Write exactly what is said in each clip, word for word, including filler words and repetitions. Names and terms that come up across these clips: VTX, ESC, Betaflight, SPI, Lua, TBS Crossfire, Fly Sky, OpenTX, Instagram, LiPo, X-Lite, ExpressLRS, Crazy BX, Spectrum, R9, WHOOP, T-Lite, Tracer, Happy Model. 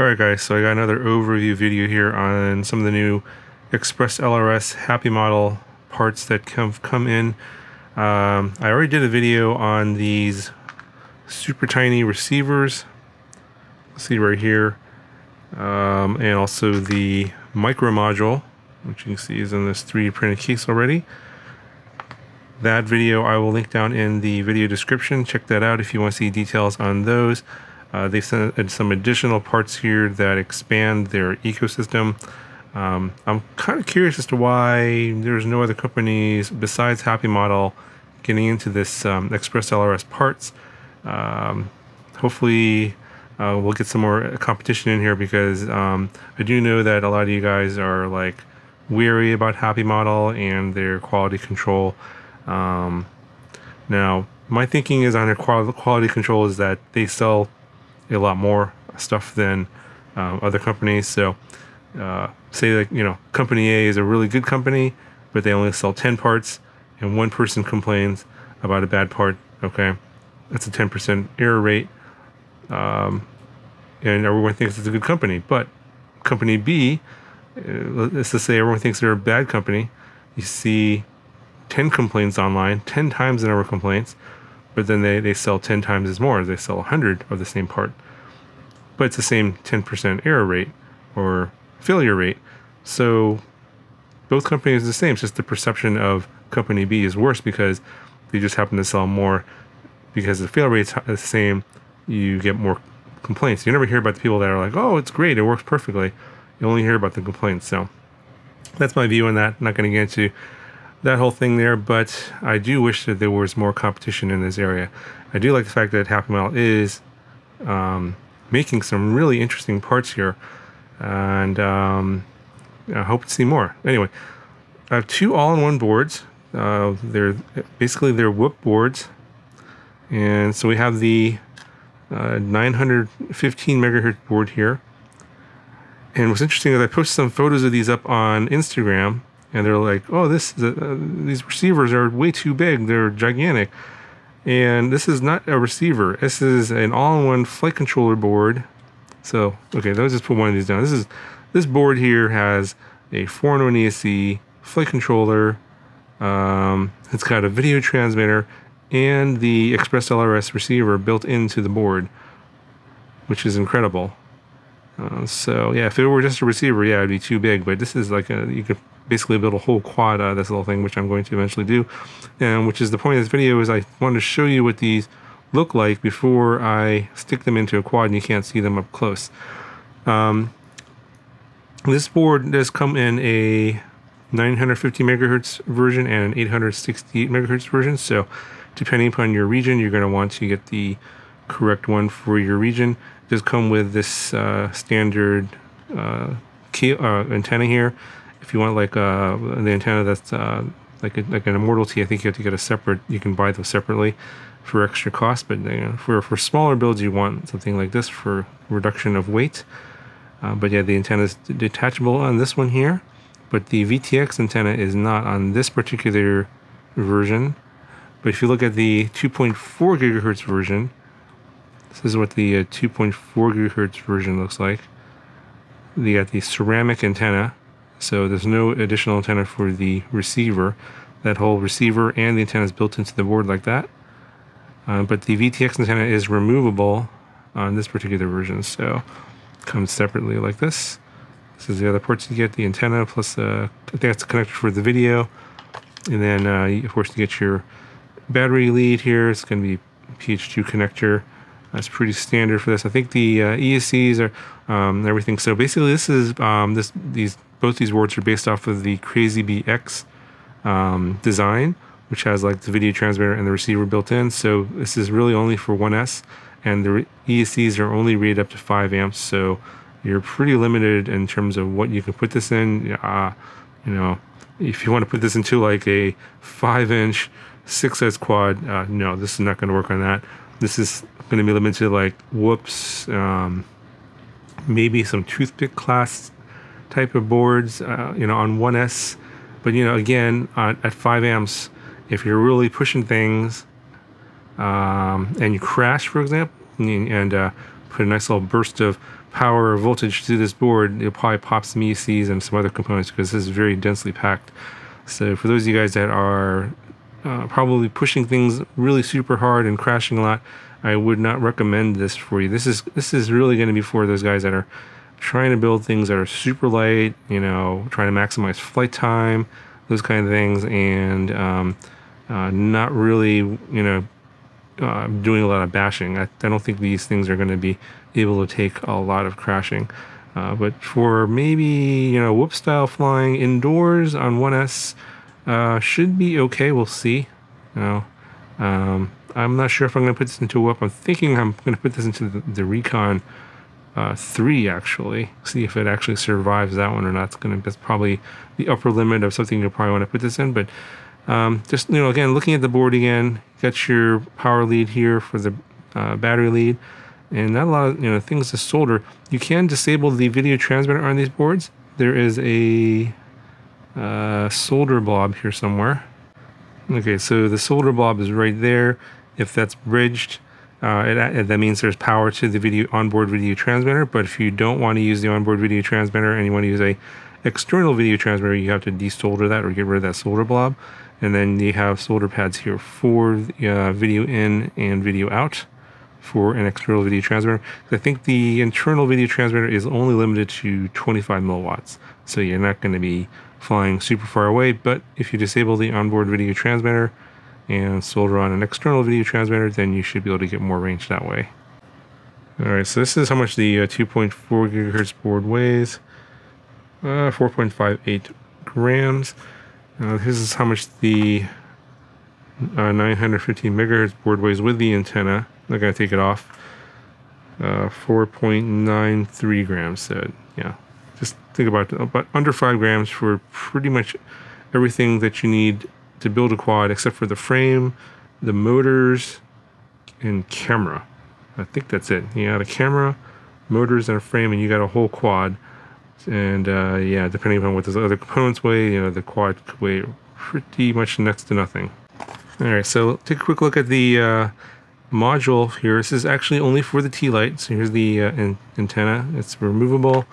Alright guys, so I got another overview video here on some of the new ExpressLRS Happy Model parts that have come in. Um, I already did a video on these super tiny receivers. Let's see right here. Um, and also the micro module, which you can see is in this three D printed case already. That video I will link down in the video description. Check that out if you want to see details on those. Uh, they've sent some additional parts here that expand their ecosystem. Um, I'm kind of curious as to why there's no other companies besides Happy Model getting into this um, ExpressLRS parts. Um, hopefully uh, we'll get some more competition in here, because um, I do know that a lot of you guys are like weary about Happy Model and their quality control. Um, now my thinking is on their quality control is that they sell a lot more stuff than um, other companies. So uh, say like, you know, company A is a really good company, but they only sell ten parts and one person complains about a bad part. Okay. That's a ten percent error rate. Um, and everyone thinks it's a good company, but company B, uh, let's just say everyone thinks they're a bad company. You see ten complaints online, ten times the number of complaints, but then they, they sell ten times as more. They sell one hundred of the same part, but it's the same ten percent error rate or failure rate. So both companies are the same. It's just the perception of company B is worse because they just happen to sell more. Because the fail rate's the same, you get more complaints. You never hear about the people that are like, oh, it's great, it works perfectly. You only hear about the complaints. So that's my view on that. I'm not going to get into that whole thing there, but I do wish that there was more competition in this area. I do like the fact that Happy Model is um, making some really interesting parts here, and um, I hope to see more. Anyway, I have two all-in-one boards. Uh, they're basically they're WHOOP boards. And so we have the uh, nine hundred fifteen megahertz board here. And what's interesting is I posted some photos of these up on Instagram, and they're like, "Oh, this is a, uh, these receivers are way too big. They're gigantic." And this is not a receiver. This is an all-in-one flight controller board. So okay, let's just put one of these down. This is this board here has a four in one E S C flight controller. Um, it's got a video transmitter and the ExpressLRS receiver built into the board, which is incredible. Uh, so yeah, if it were just a receiver, yeah, it'd be too big, but this is like a, you could basically build a whole quad out of this little thing, which I'm going to eventually do, and which is the point of this video, is I wanted to show you what these look like before I stick them into a quad and you can't see them up close. Um, this board does come in a nine hundred fifty megahertz version and an eight hundred sixty-eight megahertz version, so depending upon your region, you're going to want to get the correct one for your region. It does come with this uh, standard uh, key, uh, antenna here. If you want like uh, the antenna that's uh, like, a, like an Immortalty, I think you have to get a separate, you can buy those separately for extra cost. But you know, for, for smaller builds, you want something like this for reduction of weight. Uh, but yeah, the antenna is detachable on this one here. But the V T X antenna is not on this particular version. But if you look at the two point four gigahertz version, this is what the uh, two point four gigahertz version looks like. You got the ceramic antenna, so there's no additional antenna for the receiver. That whole receiver and the antenna is built into the board like that. Uh, but the V T X antenna is removable on this particular version, so it comes separately like this. This is the other parts you get, the antenna plus uh, I think that's connected for the video. And then, uh, you, of course, you get your battery lead here. It's going to be P H two connector. That's pretty standard for this. I think the uh, E S Cs are um, everything. So basically, this is um, this these both these boards are based off of the Crazy B X um, design, which has like the video transmitter and the receiver built in. So this is really only for one S, and the E S Cs are only rated up to five amps. So you're pretty limited in terms of what you can put this in. Uh, you know, if you want to put this into like a five inch six S quad, uh, no, this is not going to work on that. This is going to be limited to like whoops, um, maybe some toothpick class type of boards, uh, you know, on one S. But, you know, again, uh, at five amps, if you're really pushing things um, and you crash, for example, and, and uh, put a nice little burst of power or voltage to this board, you'll probably pop some E S Cs and some other components because this is very densely packed. So for those of you guys that are uh, probably pushing things really super hard and crashing a lot, I would not recommend this for you. This is this is really going to be for those guys that are trying to build things that are super light, you know, trying to maximize flight time, those kind of things, and um, uh, not really, you know, uh, doing a lot of bashing. I, I don't think these things are going to be able to take a lot of crashing. Uh, but for maybe, you know, whoop style flying indoors on one S, uh, should be okay. We'll see. You know, um, I'm not sure if I'm going to put this into whoop. I'm thinking I'm going to put this into the, the Recon uh, three, actually. See if it actually survives that one or not. It's going to, that's probably the upper limit of something you'll probably want to put this in. But um, just, you know, again, looking at the board again, got your power lead here for the uh, battery lead. And not a lot of, you know, things to solder. You can disable the video transmitter on these boards. There is a uh, solder blob here somewhere. Okay, so the solder blob is right there. If that's bridged, uh, it, it, that means there's power to the video onboard video transmitter. But if you don't want to use the onboard video transmitter and you want to use a external video transmitter, you have to desolder that or get rid of that solder blob. And then you have solder pads here for uh, video in and video out for an external video transmitter. I think the internal video transmitter is only limited to twenty-five milliwatts. So you're not going to be flying super far away, but if you disable the onboard video transmitter and solder on an external video transmitter, then you should be able to get more range that way. All right, so this is how much the uh, two point four gigahertz board weighs, uh, four point five eight grams. Uh, this is how much the uh, nine hundred fifteen megahertz board weighs with the antenna. I'm not going to take it off. Uh, four point nine three grams. So, yeah. Just think about it. About under five grams for pretty much everything that you need to build a quad, except for the frame, the motors, and camera. I think that's it. You got a camera, motors, and a frame, and you got a whole quad. And, uh, yeah, depending on what those other components weigh, you know, the quad could weigh pretty much next to nothing. All right, so take a quick look at the... Uh, module here. This is actually only for the T-Lite. So here's the uh, an antenna. It's removable.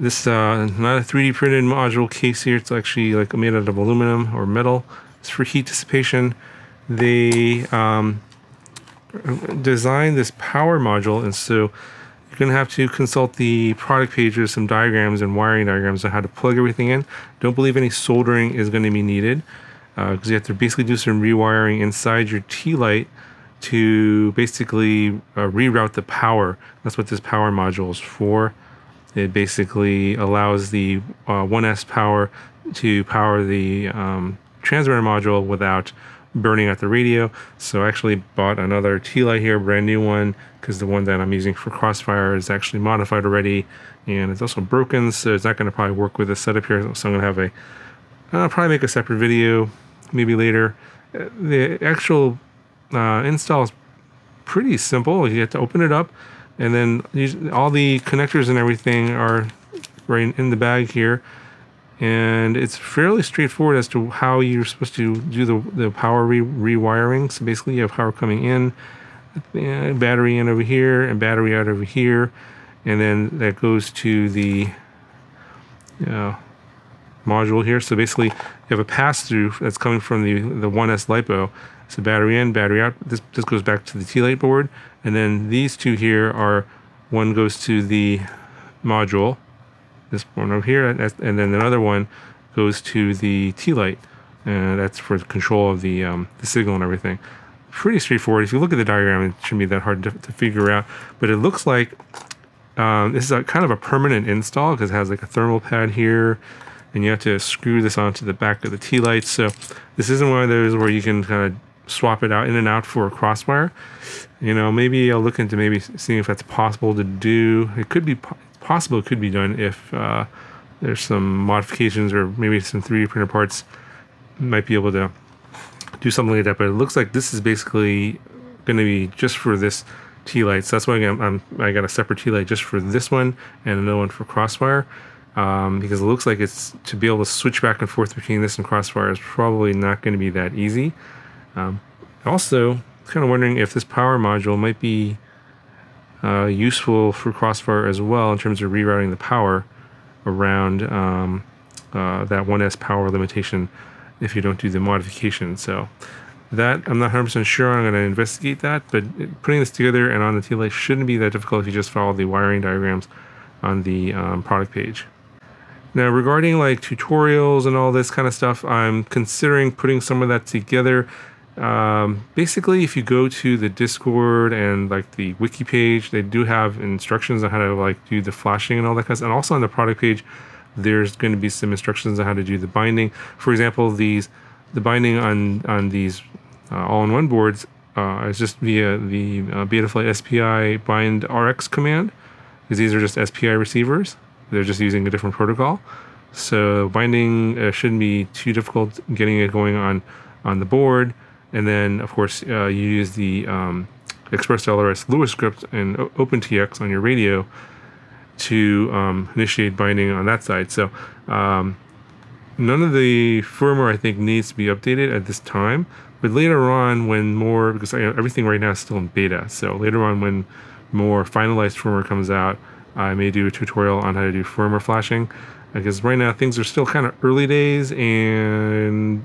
This uh, not a three D printed module case here. It's actually like made out of aluminum or metal. It's for heat dissipation. They um, designed this power module, and so you're gonna have to consult the product page. There's some diagrams and wiring diagrams on how to plug everything in. Don't believe any soldering is going to be needed because uh, you have to basically do some rewiring inside your T-Lite to basically uh, reroute the power. That's what this power module is for. It basically allows the uh, one S power to power the um, transmitter module without burning out the radio. So I actually bought another T-Lite here, brand new one, because the one that I'm using for Crossfire is actually modified already, and it's also broken, so it's not going to probably work with this setup here. So I'm going to have a, I'll probably make a separate video, maybe later. The actual Uh, install is pretty simple. You have to open it up, and then use, all the connectors and everything are right in the bag here, and it's fairly straightforward as to how you're supposed to do the, the power re rewiring. So basically you have power coming in, battery in over here, and battery out over here, and then that goes to the uh, module here. So basically you have a pass-through that's coming from the, the one S LiPo. So battery in, battery out. This, this goes back to the T-Lite board. And then these two here are, one goes to the module, this one over here, and, and then another one goes to the T-Lite. And that's for the control of the, um, the signal and everything. Pretty straightforward. If you look at the diagram, it shouldn't be that hard to, to figure out. But it looks like um, this is a, kind of a permanent install because it has like a thermal pad here. And you have to screw this onto the back of the T-Lite. So this isn't one of those where you can kind of swap it out in and out for a Crossfire. You know, maybe I'll look into maybe seeing if that's possible to do. It could be po possible. It could be done if uh, there's some modifications or maybe some three D printer parts might be able to do something like that. But it looks like this is basically going to be just for this T-Lite. So that's why I'm, I'm, I got a separate T-Lite just for this one and another one for Crossfire. Um, because it looks like it's to be able to switch back and forth between this and Crossfire is probably not going to be that easy. Um, also, kind of wondering if this power module might be uh, useful for Crossfire as well in terms of rerouting the power around um, uh, that one S power limitation if you don't do the modification. So that, I'm not one hundred percent sure. I'm going to investigate that, but putting this together and on the T-Lite shouldn't be that difficult if you just follow the wiring diagrams on the um, product page. Now, regarding like tutorials and all this kind of stuff, I'm considering putting some of that together. Um, basically, if you go to the Discord and like the wiki page, they do have instructions on how to like do the flashing and all that kind of stuff. And also on the product page, there's going to be some instructions on how to do the binding. For example, these the binding on on these uh, all-in-one boards uh, is just via the uh, Betaflight S P I bind R X command, because these are just S P I receivers. They're just using a different protocol. So binding uh, shouldn't be too difficult getting it going on on the board. And then, of course, uh, you use the um, ExpressLRS Lua script and OpenTX on your radio to um, initiate binding on that side. So um, none of the firmware, I think, needs to be updated at this time. But later on, when more, because I, everything right now is still in beta. So later on, when more finalized firmware comes out, I may do a tutorial on how to do firmware flashing, because right now things are still kind of early days and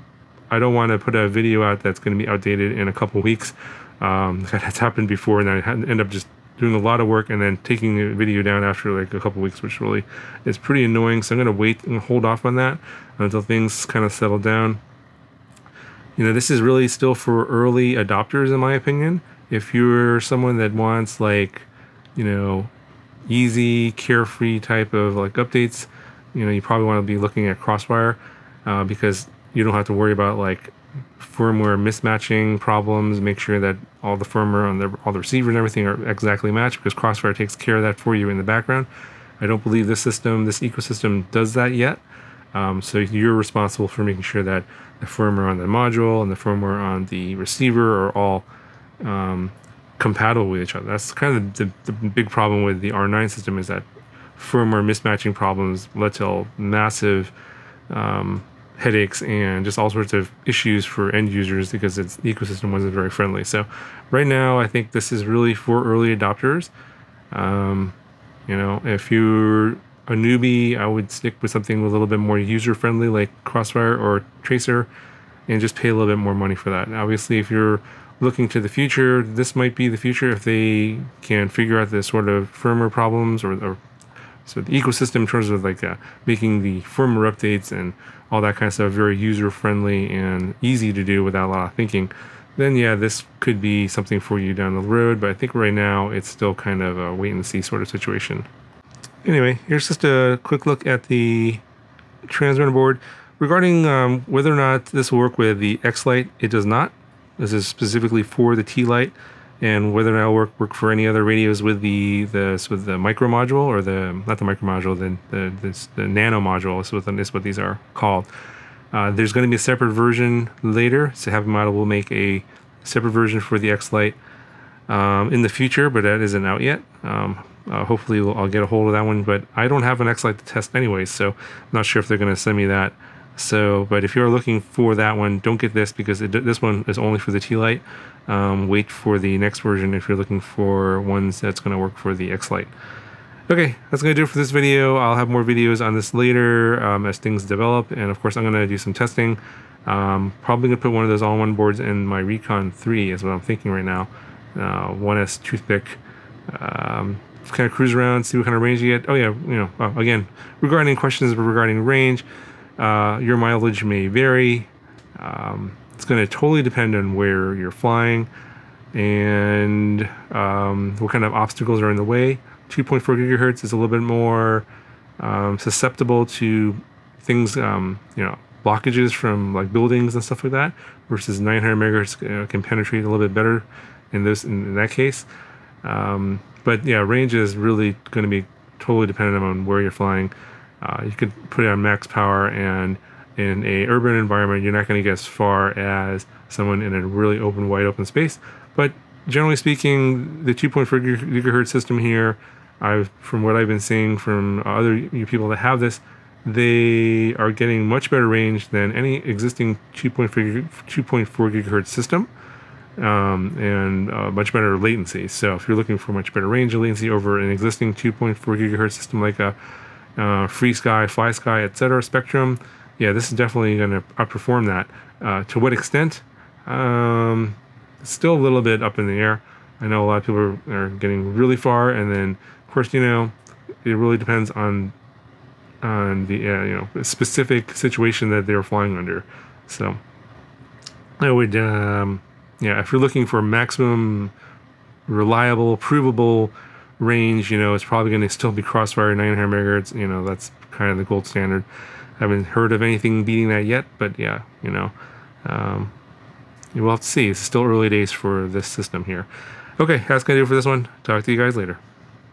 I don't want to put a video out that's going to be outdated in a couple weeks. Um, that's happened before, and I end up just doing a lot of work and then taking the video down after like a couple weeks, which really is pretty annoying. So I'm going to wait and hold off on that until things kind of settle down. You know, this is really still for early adopters, in my opinion. If you're someone that wants like, you know, easy, carefree type of like updates, you know, you probably want to be looking at Crossfire uh, because you don't have to worry about like firmware mismatching problems. Make sure that all the firmware on the all the receiver and everything are exactly matched, because Crossfire takes care of that for you in the background. I don't believe this system, this ecosystem, does that yet. Um, so you're responsible for making sure that the firmware on the module and the firmware on the receiver are all um, compatible with each other. That's kind of the, the big problem with the R nine system, is that firmware mismatching problems led to massive um, headaches and just all sorts of issues for end users, because it's, the ecosystem wasn't very friendly. So right now, I think this is really for early adopters. Um, you know, if you're a newbie, I would stick with something a little bit more user-friendly like Crossfire or Tracer, and just pay a little bit more money for that. And obviously, if you're looking to the future, this might be the future if they can figure out the sort of firmware problems, or, or so the ecosystem in terms of like uh, making the firmware updates and all that kind of stuff very user friendly and easy to do without a lot of thinking. Then yeah, this could be something for you down the road, but I think right now it's still kind of a wait and see sort of situation. Anyway, here's just a quick look at the transmitter board. Regarding um, whether or not this will work with the X-Lite, it does not. This is specifically for the T-Lite, and whether or not it'll work work for any other radios with the the with the micro module, or the not the micro module, the the, this, the nano module is what, is what these are called. Uh, there's going to be a separate version later, so Happy Model will make a separate version for the X-Lite um, in the future, but that isn't out yet. Um, uh, hopefully, we'll, I'll get a hold of that one, but I don't have an X-Lite to test anyway, so I'm not sure if they're going to send me that. So, but if you're looking for that one, don't get this, because it, this one is only for the T-Lite. Um, wait for the next version if you're looking for ones that's going to work for the X-Lite. Okay, that's going to do it for this video. I'll have more videos on this later um, as things develop. And of course, I'm going to do some testing. Um, probably going to put one of those all-in-one boards in my Recon three is what I'm thinking right now. Uh, one S toothpick. Um, kind of cruise around, see what kind of range you get. Oh yeah, you know, oh, again, regarding questions regarding range, Uh, your mileage may vary. Um, it's going to totally depend on where you're flying and um, what kind of obstacles are in the way. two point four gigahertz is a little bit more um, susceptible to things, um, you know, blockages from like buildings and stuff like that, versus nine hundred megahertz uh, can penetrate a little bit better in this in, in that case. Um, but yeah, range is really going to be totally dependent on where you're flying. Uh, you could put it on max power, and in a urban environment, you're not going to get as far as someone in a really open, wide open space. But generally speaking, the two point four gigahertz system here, I've, from what I've been seeing from other people that have this, they are getting much better range than any existing two point four gigahertz system. um, and uh, much better latency. So if you're looking for much better range of latency over an existing two point four gigahertz system like a uh, FrSky, Fly Sky, et cetera, Spectrum, yeah, this is definitely going to outperform that. Uh, to what extent? Um, still a little bit up in the air. I know a lot of people are, are getting really far, and then of course, you know, it really depends on on the uh, you know specific situation that they're flying under. So I would, um, yeah, if you're looking for maximum reliable, provable range, you know, it's probably going to still be Crossfire nine hundred megahertz. You know, that's kind of the gold standard. I haven't heard of anything beating that yet, but yeah, you know, um, we'll have to see. It's still early days for this system here. Okay, that's going to do it for this one. Talk to you guys later.